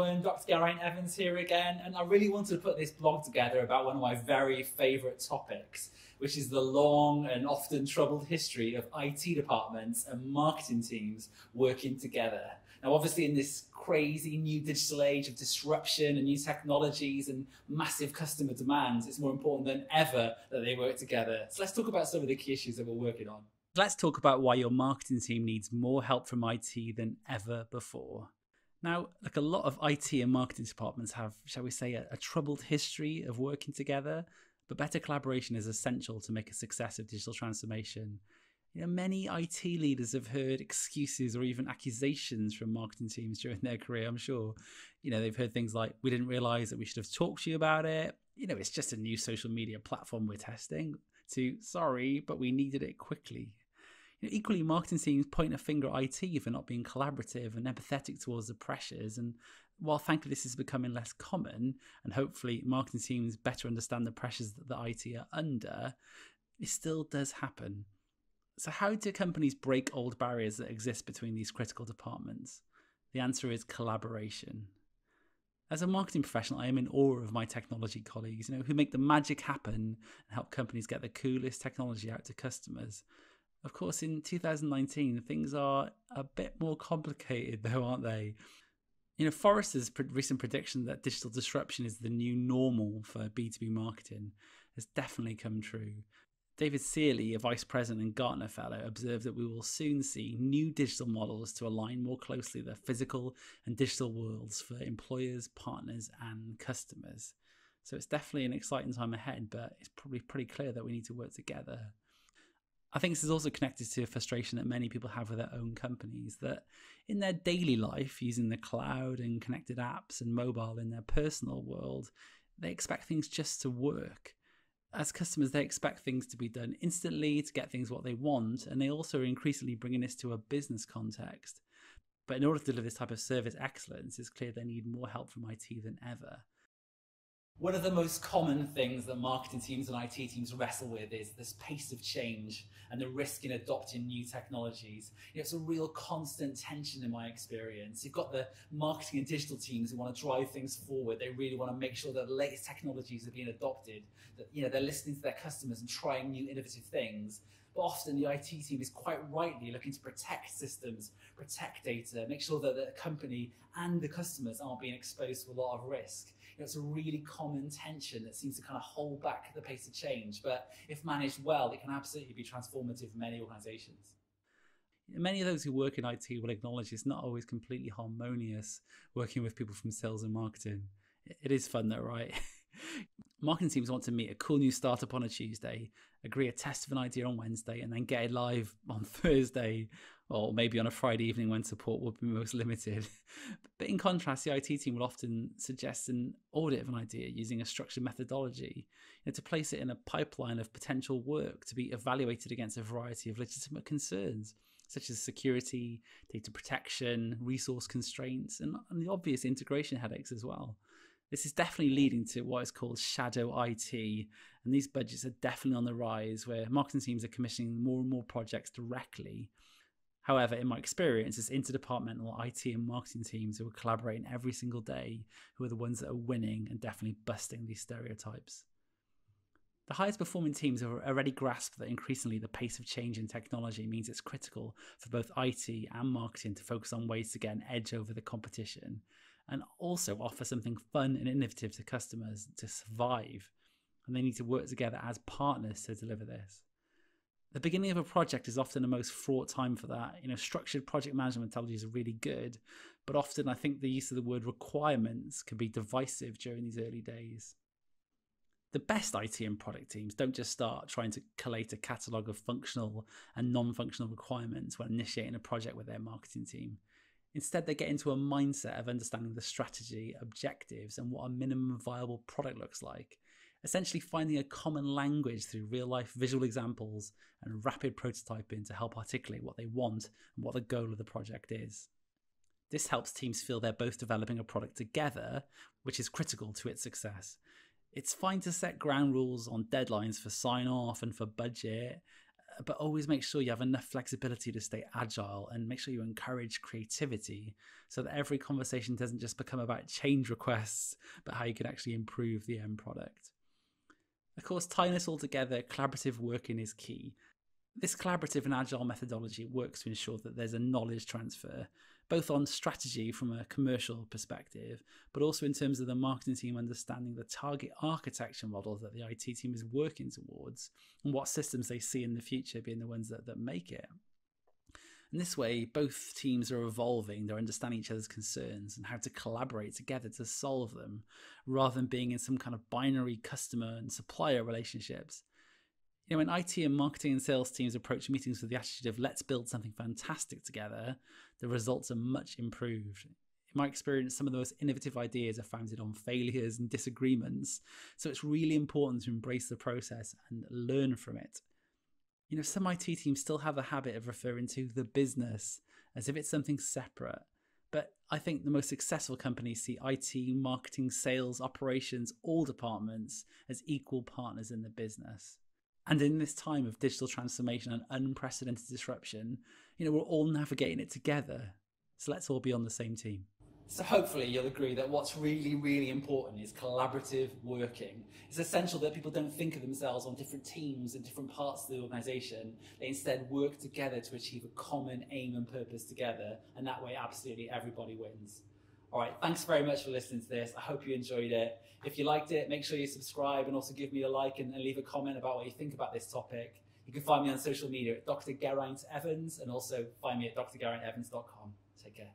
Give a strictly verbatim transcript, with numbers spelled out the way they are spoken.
everyone, Doctor Geraint Evans here again, and I really wanted to put this blog together about one of my very favourite topics, which is the long and often troubled history of I T departments and marketing teams working together. Now obviously in this crazy new digital age of disruption and new technologies and massive customer demands, it's more important than ever that they work together. So let's talk about some of the key issues that we're working on. Let's talk about why your marketing team needs more help from I T than ever before. Now, like a lot of I T and marketing departments have, shall we say, a, a troubled history of working together, but better collaboration is essential to make a success of digital transformation. You know, many I T leaders have heard excuses or even accusations from marketing teams during their career, I'm sure. You know, they've heard things like, we didn't realize that we should have talked to you about it. You know, it's just a new social media platform we're testing, to, sorry, but we needed it quickly. Equally, marketing teams point a finger at I T for not being collaborative and empathetic towards the pressures. And while thankfully this is becoming less common, and hopefully marketing teams better understand the pressures that the I T are under, it still does happen. So how do companies break old barriers that exist between these critical departments? The answer is collaboration. As a marketing professional, I am in awe of my technology colleagues, you know, who make the magic happen and help companies get the coolest technology out to customers. Of course, in two thousand nineteen, things are a bit more complicated though, aren't they? You know, Forrester's pre recent prediction that digital disruption is the new normal for B two B marketing has definitely come true. David Seely, a vice president and Gartner fellow, observed that we will soon see new digital models to align more closely the physical and digital worlds for employers, partners, and customers. So it's definitely an exciting time ahead, but it's probably pretty clear that we need to work together. I think this is also connected to a frustration that many people have with their own companies, that in their daily life, using the cloud and connected apps and mobile in their personal world, they expect things just to work. As customers, they expect things to be done instantly, to get things what they want, and they also are increasingly bringing this to a business context. But in order to deliver this type of service excellence, it's clear they need more help from I T than ever. One of the most common things that marketing teams and I T teams wrestle with is this pace of change and the risk in adopting new technologies. You know, it's a real constant tension in my experience. You've got the marketing and digital teams who want to drive things forward. They really want to make sure that the latest technologies are being adopted, that, you know, they're listening to their customers and trying new innovative things. But often the I T team is quite rightly looking to protect systems, protect data, make sure that the company and the customers aren't being exposed to a lot of risk. You know, it's a really common tension that seems to kind of hold back the pace of change, but if managed well, it can absolutely be transformative for many organizations. Many of those who work in I T will acknowledge it's not always completely harmonious working with people from sales and marketing. It is fun though, right? Marketing teams want to meet a cool new startup on a Tuesday, agree a test of an idea on Wednesday, and then get it live on Thursday, or maybe on a Friday evening when support will be most limited. But in contrast, the I T team will often suggest an audit of an idea using a structured methodology, you know, to place it in a pipeline of potential work to be evaluated against a variety of legitimate concerns, such as security, data protection, resource constraints, and, and the obvious integration headaches as well. This is definitely leading to what is called shadow I T, and these budgets are definitely on the rise, where marketing teams are commissioning more and more projects directly. However, in my experience, it's interdepartmental I T and marketing teams who are collaborating every single day who are the ones that are winning and definitely busting these stereotypes. The highest performing teams have already grasped that increasingly the pace of change in technology means it's critical for both I T and marketing to focus on ways to get an edge over the competition, and also offer something fun and innovative to customers to survive. And they need to work together as partners to deliver this. The beginning of a project is often the most fraught time for that. You know, structured project management methodologies are really good, but often I think the use of the word requirements can be divisive during these early days. The best I T and product teams don't just start trying to collate a catalogue of functional and non-functional requirements when initiating a project with their marketing team. Instead, they get into a mindset of understanding the strategy, objectives, and what a minimum viable product looks like, essentially finding a common language through real-life visual examples and rapid prototyping to help articulate what they want and what the goal of the project is. This helps teams feel they're both developing a product together, which is critical to its success. It's fine to set ground rules on deadlines for sign-off and for budget, but always make sure you have enough flexibility to stay agile and make sure you encourage creativity so that every conversation doesn't just become about change requests, but how you can actually improve the end product. Of course, tying this all together, collaborative working is key. This collaborative and agile methodology works to ensure that there's a knowledge transfer, both on strategy from a commercial perspective, but also in terms of the marketing team understanding the target architecture model that the I T team is working towards and what systems they see in the future being the ones that, that make it. And this way, both teams are evolving, they're understanding each other's concerns and how to collaborate together to solve them, rather than being in some kind of binary customer and supplier relationships. You know, when I T and marketing and sales teams approach meetings with the attitude of let's build something fantastic together, the results are much improved. In my experience, some of the most innovative ideas are founded on failures and disagreements. So it's really important to embrace the process and learn from it. You know, some I T teams still have a habit of referring to the business as if it's something separate. But I think the most successful companies see I T, marketing, sales, operations, all departments as equal partners in the business. And in this time of digital transformation and unprecedented disruption, you know, we're all navigating it together. So let's all be on the same team. So hopefully you'll agree that what's really, really important is collaborative working. It's essential that people don't think of themselves on different teams and different parts of the organisation. They instead work together to achieve a common aim and purpose together. And that way, absolutely everybody wins. All right, thanks very much for listening to this. I hope you enjoyed it. If you liked it, make sure you subscribe and also give me a like and, and leave a comment about what you think about this topic. You can find me on social media at Doctor Geraint Evans and also find me at Doctor Geraint Evans dot com. Take care.